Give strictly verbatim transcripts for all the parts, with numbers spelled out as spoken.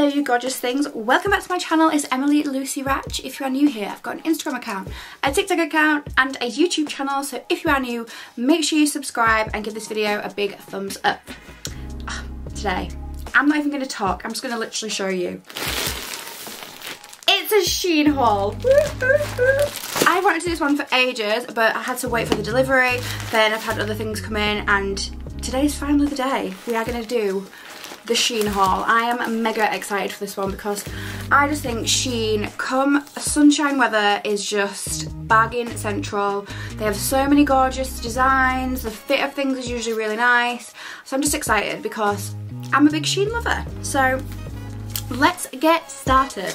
Hello you gorgeous things, welcome back to my channel. It's Emily Lucy Rajch. If you are new here, I've got an Instagram account, a TikTok account and a YouTube channel, so if you are new, make sure you subscribe and give this video a big thumbs up. Today, I'm not even going to talk, I'm just going to literally show you. It's a Shein haul. I wanted to do this one for ages, but I had to wait for the delivery, then I've had other things come in, and today's finally the day. We are going to do the Shein haul. I am mega excited for this one because I just think Shein come sunshine weather is just bargain central. They have so many gorgeous designs, the fit of things is usually really nice, so I'm just excited because I'm a big Shein lover. So let's get started.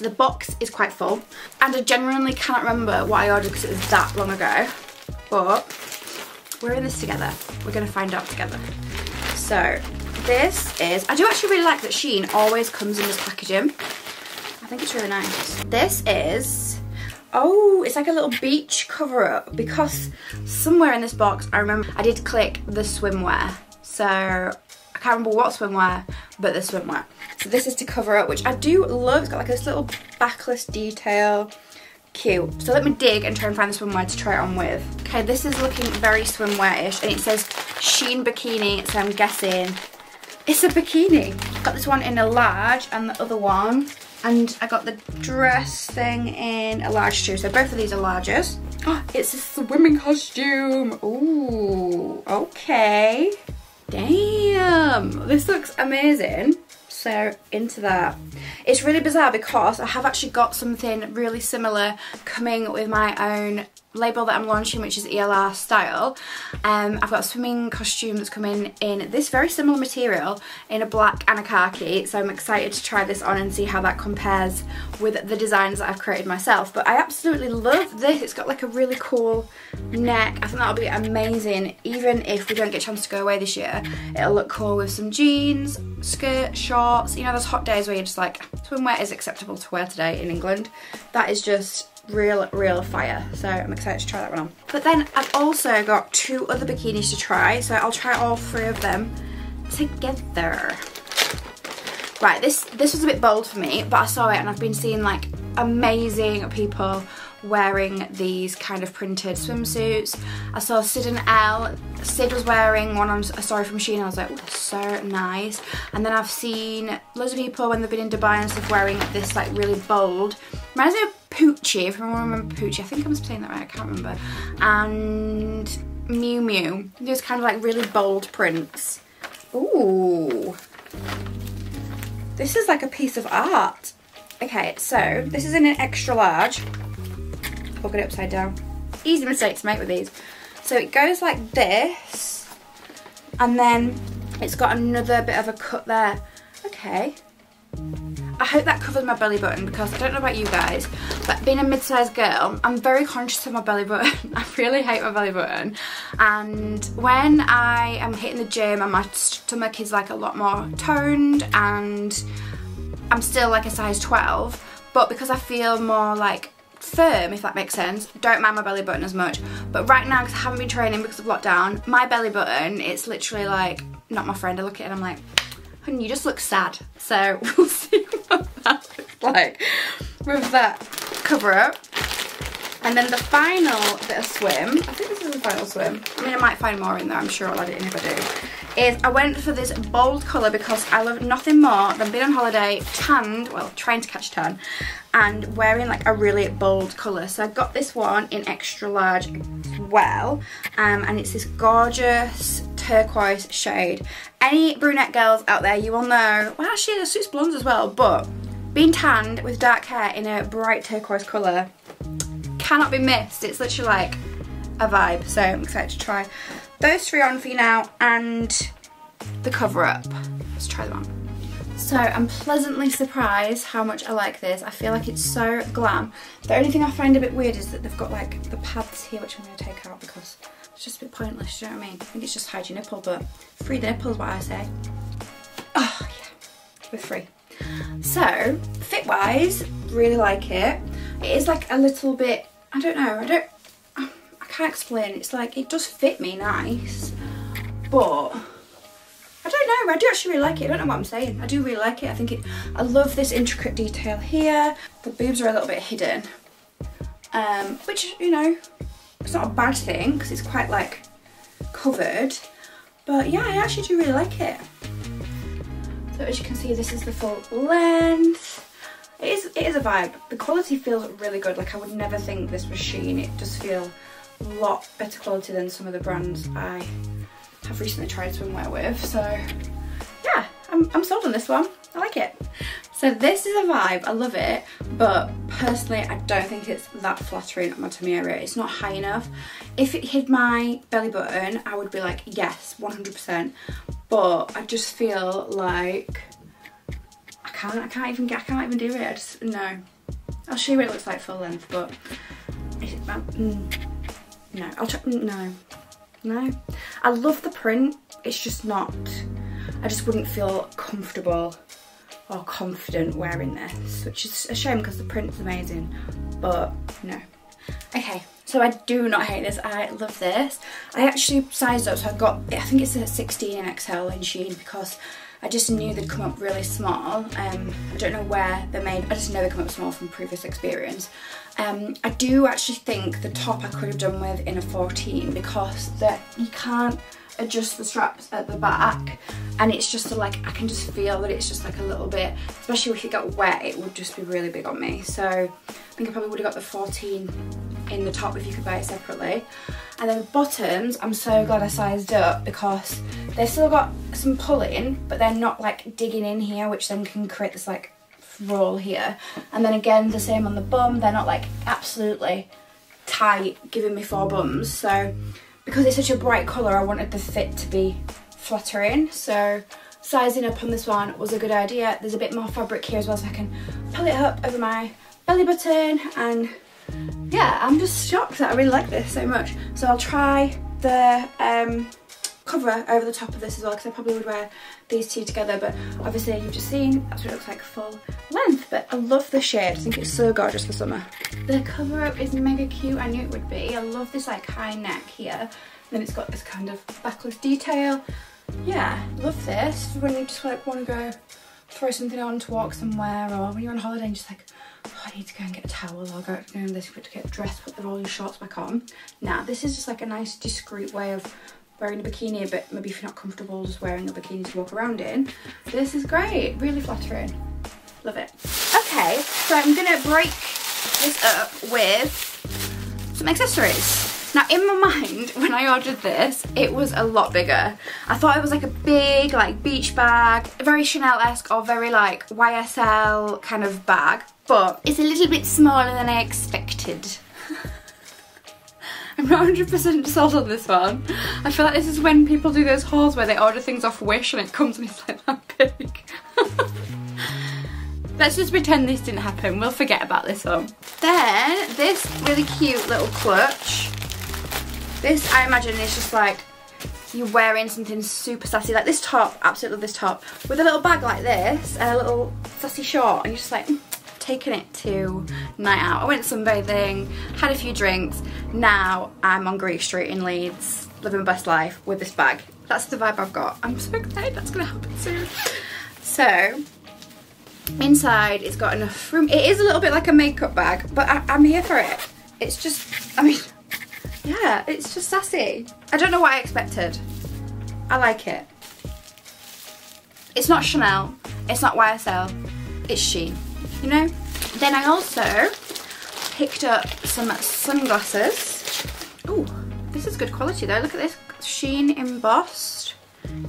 The box is quite full and I genuinely cannot remember what I ordered because it was that long ago, but we're in this together, we're going to find out together. So this is, I do actually really like that Shein always comes in this packaging, I think it's really nice. This is, oh, it's like a little beach cover up because somewhere in this box I remember I did click the swimwear, so I can't remember what swimwear, but the swimwear. So this is to cover up, which I do love. It's got like this little backless detail. Cute. So let me dig and try and find the swimwear to try it on with. Okay, this is looking very swimwear-ish, and it says Shein bikini, so I'm guessing it's a bikini. Got this one in a large and the other one, and I got the dress thing in a large too, so both of these are larges. Oh, it's a swimming costume. Ooh, okay. Damn, this looks amazing, so into that. It's really bizarre because I have actually got something really similar coming with my own label that I'm launching, which is E L R Style. Um, I've got a swimming costume that's coming in this very similar material in a black and a khaki, so I'm excited to try this on and see how that compares with the designs that I've created myself. But I absolutely love this. It's got like a really cool neck. I think that'll be amazing. Even if we don't get a chance to go away this year, it'll look cool with some jeans, skirt, shorts. You know those hot days where you're just like, swimwear is acceptable to wear today in England. That is just real real fire, so I'm excited to try that one on. But then I've also got two other bikinis to try, so I'll try all three of them together. Right, this this was a bit bold for me, but I saw it and I've been seeing like amazing people wearing these kind of printed swimsuits. I saw Sid and Elle. Sid was wearing one on a story from Shein. I was like, oh, that's so nice. And then I've seen loads of people when they've been in Dubai and stuff wearing this like really bold. Reminds me of Pucci, if anyone remembers Pucci. I think I'm saying that right, I can't remember. And Miu Miu. These kind of like really bold prints. Ooh. This is like a piece of art. Okay, so this is in an extra large. Hook it upside down. Easy mistake to make with these. So it goes like this, and then it's got another bit of a cut there. Okay. I hope that covers my belly button because I don't know about you guys, but being a mid-sized girl, I'm very conscious of my belly button. I really hate my belly button. And when I am hitting the gym and my stomach is like a lot more toned and I'm still like a size twelve, but because I feel more like firm, if that makes sense, don't mind my belly button as much. But right now, because I haven't been training because of lockdown, my belly button, it's literally like not my friend. I look at it and I'm like, hun, you just look sad. So we'll see what that looks like with that cover up. And then the final bit of swim, I think this is the final swim, I mean I might find more in there, I'm sure I'll add it in if I do, is I went for this bold colour because I love nothing more than being on holiday, tanned, well trying to catch tan, and wearing like a really bold colour. So I got this one in extra large as well, um, and it's this gorgeous turquoise shade. Any brunette girls out there, you will know, well actually it suits blondes as well, but being tanned with dark hair in a bright turquoise colour cannot be missed. It's literally like a vibe, so I'm excited to try those three on for you now and the cover up. Let's try them on. So I'm pleasantly surprised how much I like this. I feel like it's so glam. The only thing I find a bit weird is that they've got like the pads here, which I'm going to take out because it's just a bit pointless, do you know what I mean? I think it's just hide your nipple, but free the nipple is what I say. Oh yeah, we're free. So fit wise, really like it. It is like a little bit, I don't know, I don't, I can't explain. It's like, it does fit me nice, but I don't know, I do actually really like it. I don't know what I'm saying. I do really like it. I think it, I love this intricate detail here. The boobs are a little bit hidden, um, which, you know, it's not a bad thing because it's quite like covered. But yeah, I actually do really like it. So as you can see, this is the full length. It is, it is a vibe. The quality feels really good. Like, I would never think this was Shein. It does feel a lot better quality than some of the brands I have recently tried swimwear with. So yeah, I'm, I'm sold on this one. I like it. So this is a vibe. I love it. But personally, I don't think it's that flattering on my tummy area. It's not high enough. If it hid my belly button, I would be like, yes, one hundred percent. But I just feel like I can't, I can't even get, I can't even do it. I just, no. I'll show you what it looks like full length, but is it, uh, mm, no, I'll check, no, no. I love the print. It's just not, I just wouldn't feel comfortable or confident wearing this, which is a shame because the print's amazing, but no. Okay, so I do not hate this. I love this. I actually sized up, so I got, I think it's a sixteen in X L in Shein because I just knew they'd come up really small. Um, I don't know where they're made. I just know they come up small from previous experience. Um, I do actually think the top I could have done with in a fourteen because that you can't adjust the straps at the back, and it's just a, like, I can just feel that it's just like a little bit, especially if it got wet, it would just be really big on me. So I think I probably would have got the fourteen in the top if you could buy it separately. And then the bottoms, I'm so glad I sized up because they've still got some pulling, but they're not like digging in here, which then can create this like roll here. And then again, the same on the bum, they're not like absolutely tight, giving me four bums. So because it's such a bright colour, I wanted the fit to be flattering, so sizing up on this one was a good idea. There's a bit more fabric here as well, so I can pull it up over my belly button, and yeah, I'm just shocked that I really like this so much. So I'll try the um, cover over the top of this as well, because I probably would wear these two together, but obviously you've just seen, that's what it looks like full length. But I love the shade, I think it's so gorgeous for summer. The cover up is mega cute, I knew it would be. I love this like high neck here, and then it's got this kind of backless detail. Yeah, love this when you just like want to go throw something on to walk somewhere, or when you're on holiday and just like, oh, I need to go and get a towel, or go you know, this to get dressed, put the all your shorts back on. Now this is just like a nice discreet way of wearing a bikini, but maybe if you're not comfortable just wearing a bikini to walk around in, this is great, really flattering, love it. Okay, so I'm gonna break this up with some accessories. Now in my mind, when I ordered this, it was a lot bigger. I thought it was like a big like beach bag, very Chanel-esque or very like Y S L kind of bag, but it's a little bit smaller than I expected. I'm not one hundred percent sold on this one. I feel like this is when people do those hauls where they order things off Wish and it comes and it's like that big. Let's just pretend this didn't happen. We'll forget about this one. Then this really cute little clutch. This, I imagine, is just like you're wearing something super sassy. Like this top, absolutely love this top. With a little bag like this and a little sassy short, and you're just like, taking it to night out. I went sunbathing, had a few drinks, now I'm on Greek Street in Leeds, living my best life with this bag. That's the vibe I've got. I'm so excited that's gonna happen soon. So, inside it's got enough room. It is a little bit like a makeup bag, but I, I'm here for it. It's just, I mean, yeah, it's just sassy. I don't know what I expected. I like it. It's not Chanel, it's not Y S L, it's Shein. You know? Then I also picked up some sunglasses. Ooh, this is good quality though. Look at this, Shein embossed.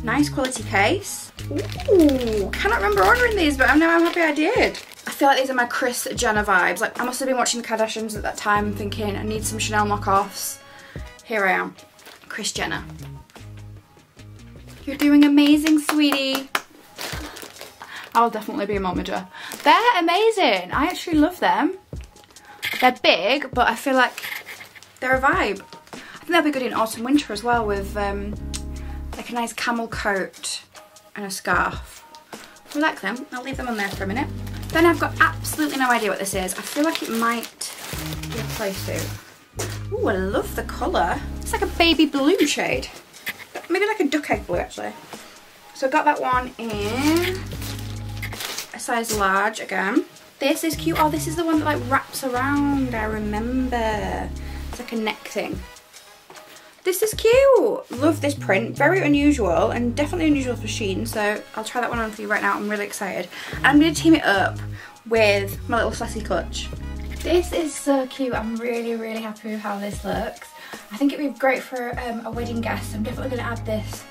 Nice quality case. Ooh, cannot remember ordering these, but I know I'm happy I did. I feel like these are my Kris Jenner vibes. Like, I must have been watching the Kardashians at that time thinking, I need some Chanel knockoffs. Here I am, Kris Jenner. You're doing amazing, sweetie. I'll definitely be a momager. They're amazing. I actually love them. They're big, but I feel like they're a vibe. I think they'll be good in autumn, winter as well with um, like a nice camel coat and a scarf. I like them. I'll leave them on there for a minute. Then I've got absolutely no idea what this is. I feel like it might be a play suit. Oh, I love the colour. It's like a baby blue shade. Maybe like a duck egg blue, actually. So I got that one in a size large again. This is cute. Oh, this is the one that like wraps around, I remember. It's like a neck thing. This is cute. Love this print. Very unusual and definitely unusual for Shein. So I'll try that one on for you right now. I'm really excited. And I'm going to team it up with my little sassy clutch. This is so cute. I'm really, really happy with how this looks. I think it'd be great for um, a wedding guest. I'm definitely going to add this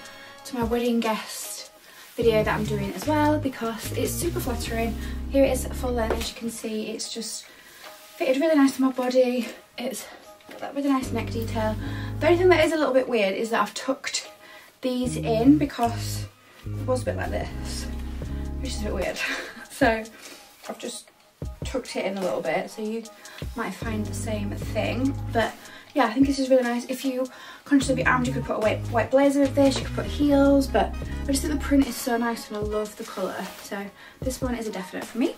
to my wedding guest video that I'm doing as well because it's super flattering. Here it is at full length. As you can see, it's just fitted really nice to my body. It's got that really nice neck detail. The only thing that is a little bit weird is that I've tucked these in because it was a bit like this, which is a bit weird. So I've just tucked it in a little bit, so you might find the same thing. But yeah, I think this is really nice. If you consciously be armed, you could put a white, white blazer with this, you could put heels, but I just think the print is so nice and I love the colour. So this one is a definite for me.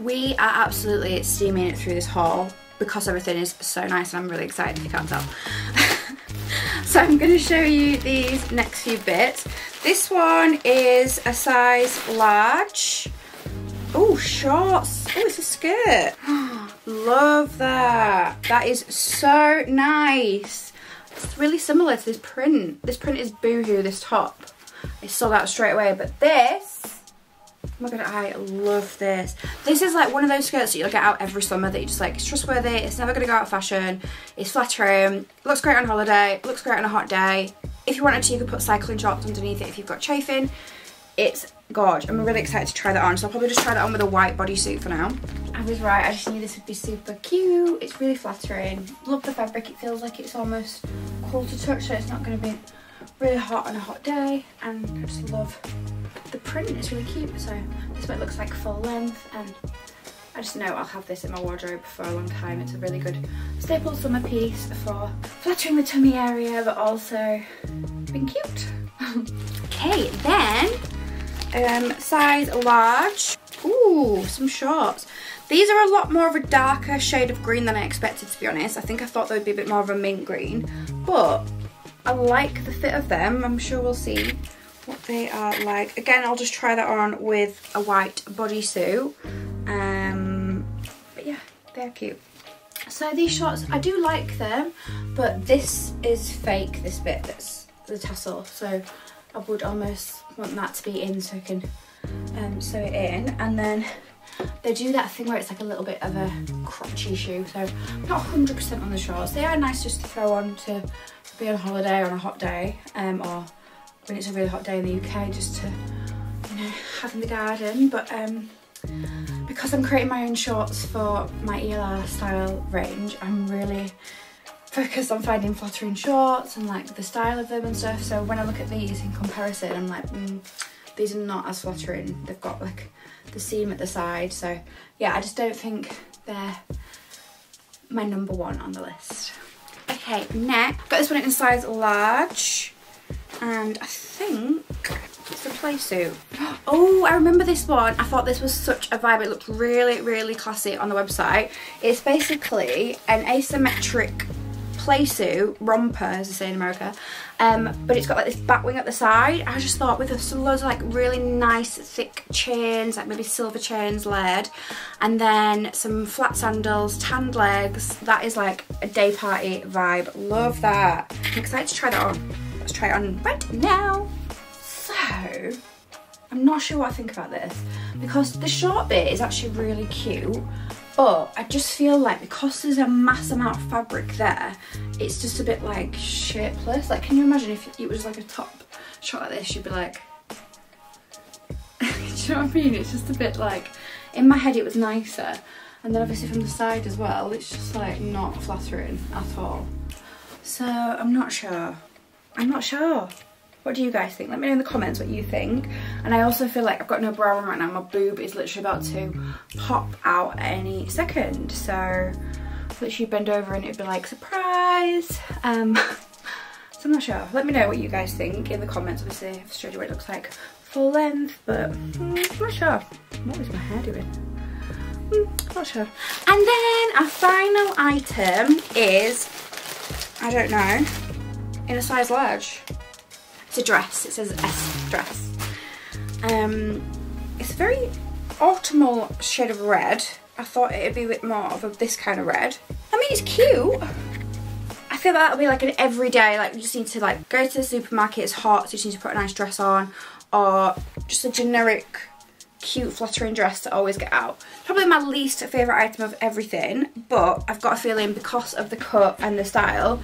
We are absolutely steaming it through this haul because everything is so nice and I'm really excited if you can't tell. So I'm going to show you these next few bits. This one is a size large. Oh, shorts. Oh, it's a skirt. Love that. That is so nice. It's really similar to this print. This print is Boohoo, this top. I sold out straight away, but this, oh my God, I love this. This is like one of those skirts that you look at out every summer that you just like, it's trustworthy, it's never gonna go out of fashion, it's flattering, looks great on holiday, looks great on a hot day. If you wanted to, you could put cycling shorts underneath it if you've got chafing. It's gorge. I'm really excited to try that on, so I'll probably just try that on with a white bodysuit for now. I was right, I just knew this would be super cute. It's really flattering. Love the fabric, it feels like it's almost cool to touch, so it's not going to be really hot on a hot day. And I just love the print, it's really cute. So this is what it looks like full length, and I just know I'll have this in my wardrobe for a long time. It's a really good staple summer piece for flattering the tummy area, but also being cute. Okay, then Um, size large. Ooh, some shorts. These are a lot more of a darker shade of green than I expected, to be honest. I think I thought they would be a bit more of a mint green, but I like the fit of them. I'm sure we'll see what they are like. Again, I'll just try that on with a white bodysuit. Um, but yeah, they're cute. So these shorts, I do like them, but this is fake, this bit that's the tassel. So I would almost want that to be in so I can um, sew it in. And then they do that thing where it's like a little bit of a crotchy shoe, so I'm not one hundred percent on the shorts. They are nice just to throw on to be on holiday on a hot day, um, or when it's a really hot day in the U K, just to, you know, have in the garden. But um, because I'm creating my own shorts for my E L R style range, I'm really focused on finding flattering shorts and like the style of them and stuff. So when I look at these in comparison, I'm like, mm, these are not as flattering. They've got like the seam at the side. So yeah, I just don't think they're my number one on the list. Okay, next, got this one in size large, and I think it's a play suit. Oh, I remember this one. I thought this was such a vibe. It looked really, really classy on the website. It's basically an asymmetric play suit, romper as they say in America, um, but it's got like this back wing at the side. I just thought with some loads of like really nice thick chains, like maybe silver chains layered, and then some flat sandals, tanned legs. That is like a day party vibe. Love that. I'm excited to try that on. Let's try it on right now. So I'm not sure what I think about this because the short bit is actually really cute. But I just feel like because there's a mass amount of fabric there, it's just a bit like shapeless. Like, can you imagine if it was like a top shot like this, you'd be like, do you know what I mean? It's just a bit like, in my head it was nicer. And then obviously from the side as well, it's just like not flattering at all. So I'm not sure. I'm not sure. What do you guys think? Let me know in the comments what you think. And I also feel like I've got no bra on right now. My boob is literally about to pop out any second. So literally bend over and it'd be like, surprise. Um, so I'm not sure. Let me know what you guys think in the comments. Obviously, I've showed you what it looks like full length, but mm, I'm not sure. What is my hair doing? Mm, not sure. And then our final item is I don't know, in a size large. It's a dress, it says S dress. Um, it's a very autumnal shade of red. I thought it'd be a bit more of a, this kind of red. I mean, it's cute. I feel that'll be like an everyday, like you just need to like go to the supermarket, it's hot, so you just need to put a nice dress on, or just a generic, cute, flattering dress to always get out. Probably my least favourite item of everything, but I've got a feeling because of the cut and the style,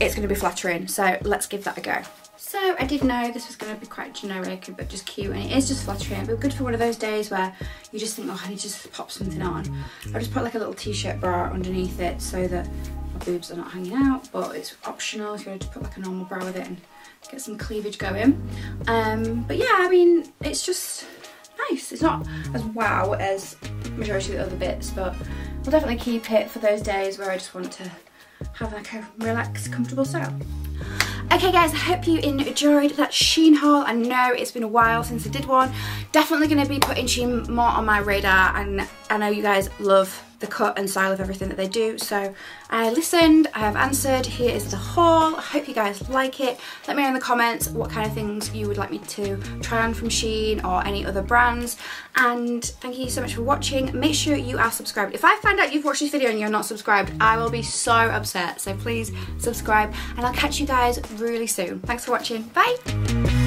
it's going to be flattering, so let's give that a go. So I did know this was going to be quite generic but just cute, and it is just flattering, but good for one of those days where you just think, oh, I need to just pop something on. I'll just put like a little t-shirt bra underneath it so that my boobs are not hanging out, but it's optional if you want to put like a normal bra with it and get some cleavage going. Um, but yeah, I mean, it's just nice. It's not as wow as the majority of the other bits, but we'll definitely keep it for those days where I just want to have like a relaxed, comfortable style. Okay guys, I hope you enjoyed that Shein haul. I know it's been a while since I did one. Definitely going to be putting Shein more on my radar, and I know you guys love the cut and style of everything that they do, so I listened, I have answered, here is the haul. I hope you guys like it. Let me know in the comments what kind of things you would like me to try on from Shein or any other brands, and thank you so much for watching. Make sure you are subscribed. If I find out you've watched this video and you're not subscribed, I will be so upset, so please subscribe, and I'll catch you guys really soon. Thanks for watching, bye!